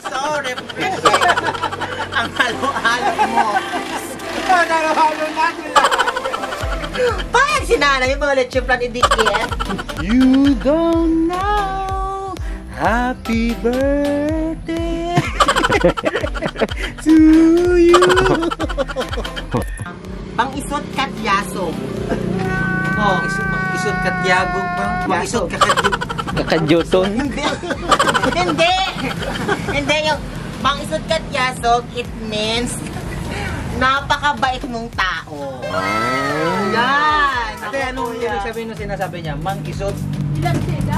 Sorry, Priscilla. Ang halo-halo mo. Halo-halo natin lang. Pag sinanay yung mga lechuplan ni Dickie. You don't know. Happy birthday to you. Pang-isot katyaso. Oh, isot katyago ba? Pang-isot kakadyoton. Hindi. Hindi yung pang-isot katyaso, it means napakabait mong tao. Yan. Ate, anong ibig sabihin nung sinasabi niya? Mang-isot? Ilan sila?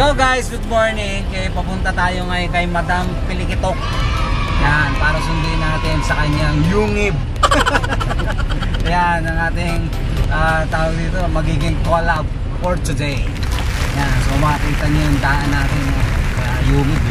So guys, good morning. Okay, papunta tayo ngayon kay Madam Pilikitok. Yan, para sundin natin sa kanyang yungib. Yan, ang ating tawag dito, magiging collab for today. Yan, so makikita niyo yung daan natin yungib.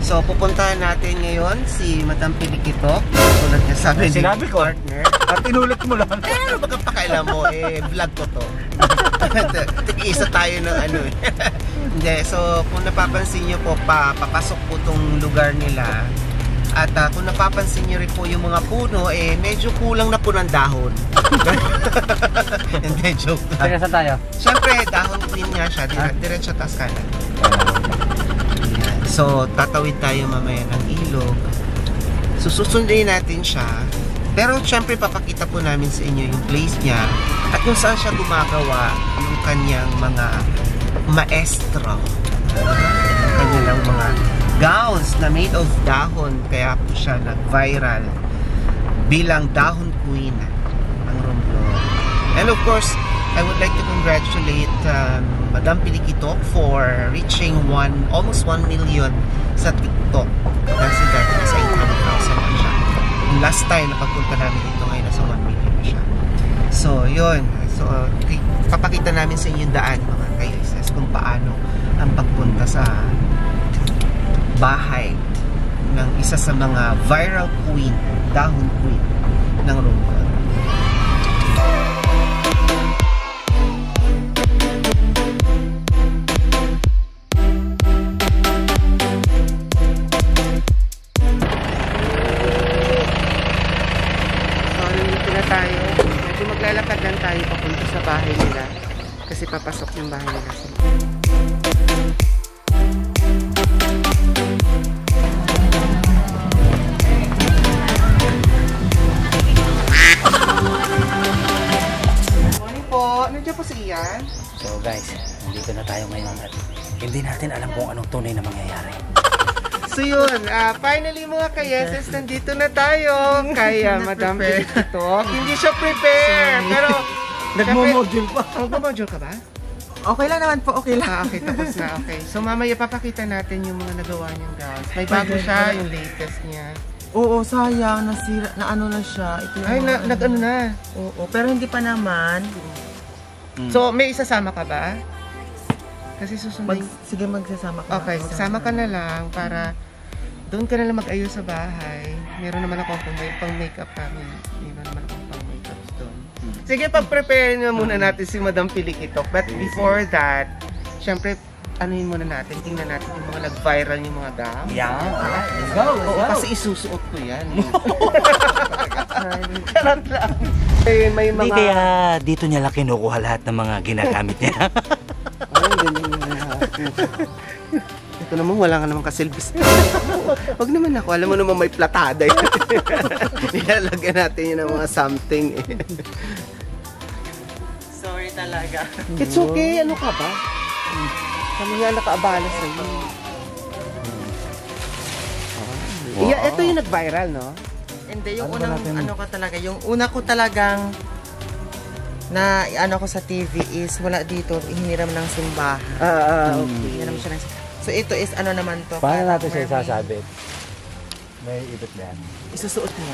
So pupuntahan natin ngayon si Madam Pilikitok. Tulad niya sabi, sinabi ko partner. At inulit mo lang. Pero pagkapakailan mo, eh, vlog ko to. Tig-isa tayo ng ano eh. Hindi, so kung napapansin nyo po, papasok po tong lugar nila. At kung napapansin nyo rin po yung mga puno, eh medyo kulang na po ng dahon. Hindi, joke lang. Teka, saan tayo? Siyempre, dahon green nga siya. Diretso taas kanan. So, tatawid tayo mamaya ng ilog. Susundin natin siya. Pero siyempre papakita po namin sa inyo yung place niya at kung saan siya gumagawa yung kanyang mga maestro. Yung kanyang mga gowns na made of dahon, kaya po siya nag-viral bilang dahon queen ang Romblon. And of course, I would like to congratulate Madam Pilikitok for reaching almost 1 million sa TikTok. Kasi dati nasa 800,000 na siya. Last time na pagpunta namin dito, ngayon nasa 1 million na siya. So, yun. So, papakita namin sa inyo yung daan, mga kaises, kung paano ang pagpunta sa bahay ng isa sa mga viral queen, dahon queen ng Romblon. Papasok yung bahay nila. Morning po. Nandiyan po si Ian. So guys, nandito na tayo ngayon at hindi natin alam kung anong tunay na mangyayari. So yun, finally mga kayeses, nandito na tayo kay Madam Pilikitok. Hindi siya prepare, pero nagmo-module pa. Nagmo-module ka ba? Okay lang naman po, okay lang. Okay, tapos na, okay. So mamaya papakita natin yung mga nagawa niyang gowns. May bago siya, yung latest niya. Oo, sayang, nasira, naano na siya. Ito ay, nag-ano na. Oo, pero hindi pa naman. So may isasama ka ba? Kasi susunod. Sige, magsasama ka. Okay, magsama ka na lang para doon ka na lang mag-ayos sa bahay. Meron naman akong pang-makeup kami. Meron naman akong pang-makeup doon. Sige, pag-prepare na muna natin si Madam Pilikitok. But before that, syempre, anuhin muna natin. Tingnan natin yung mga nag-viral yung mga gam. Yeah, let's go, let's go. Kasi isusuot ko yan. Charot lang. May mga... Hindi kaya dito niya lang kinukuha lahat ng mga ginagamit niya. Ay, ganyan yung ito naman, wala nga naman kasilbis. Huwag naman ako, alam mo naman may platada yun. Nilalagyan natin yun ng mga something eh. Sorry talaga. It's okay, ano ka ba? Kami nga nakaabala sa'yo. Ito yung nag-viral, no? Hindi, yung ano unang, ano ko talaga, yung una ko talagang na ano ko sa TV is wala dito, hiniram ng simbahan. Okay. Hiniram siya ng simbahan. So ito is ano naman to? Paano natin siya sasabi? May ibit na yan. Isusuot mo.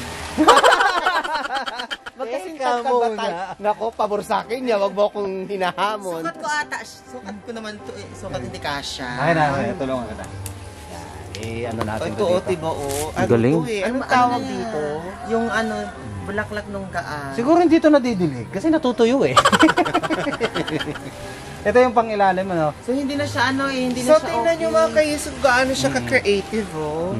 Magkasintan ka ba tayo? Nako, pabor sa akin niya. Wag mo akong hinahamon. Sukat ko ata. Sukat ko naman to. Sukat hindi ka siya. Ay na, tulungan ka na. Eh, ano natin ito dito? Ang galing. Anong tawag dito? Yung ano, bulaklak nung gaan. Siguro hindi ito nadidilig kasi natutuyo eh. Ito yung pangilalim ano. So hindi na siya ano eh, hindi na siya okay. So tingnan nyo mga kayo so gaano siya ka-creative oh.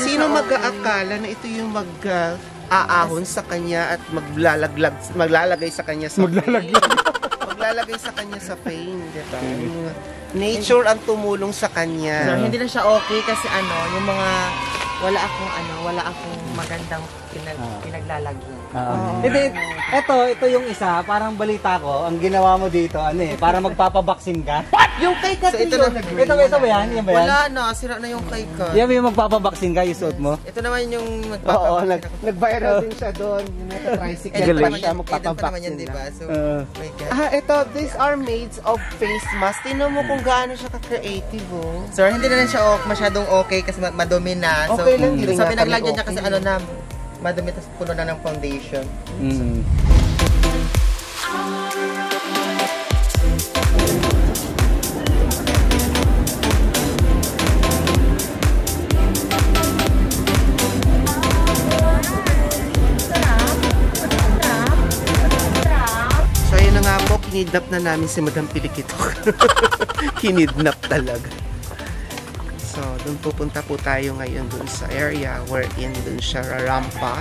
Sino mag-aakala na ito yung mag-aahon sa kanya at maglalagay sa kanya sa pain, di ba? Nature ang tumulong sa kanya. So, hindi na siya okay kasi ano, yung mga wala akong magandang pinaglalagyan. Ito yung isa, parang balita ko, ang ginawa mo dito, ano eh, para magpapabaksin ka. Yung kay Kat, so, ito ba yan? Yan ba yan? Wala na, sira na yung kay Kat. Yan yung magpapabaksin ka, yung suot mo? Ito naman yung magpapabaksin ka. Oo, nag-viral din siya doon. Tricycle pa siya, magpapabaksin na. Ito, these are maids of face mask. Tinan mo kung gaano siya ka-creative, oh. Sir, hindi na lang siya masyadong okay kasi madumi na. Okay lang, hindi rin nga kami okay. Sabi naglagyan niya kasi ano na, madumi tas puno na ng foundation. So ayun na nga po, kinidnap na namin si Madam Pilikitok. Kinidnap talaga. So, doon pupunta po tayo ngayon doon sa area wherein doon siya rarampa.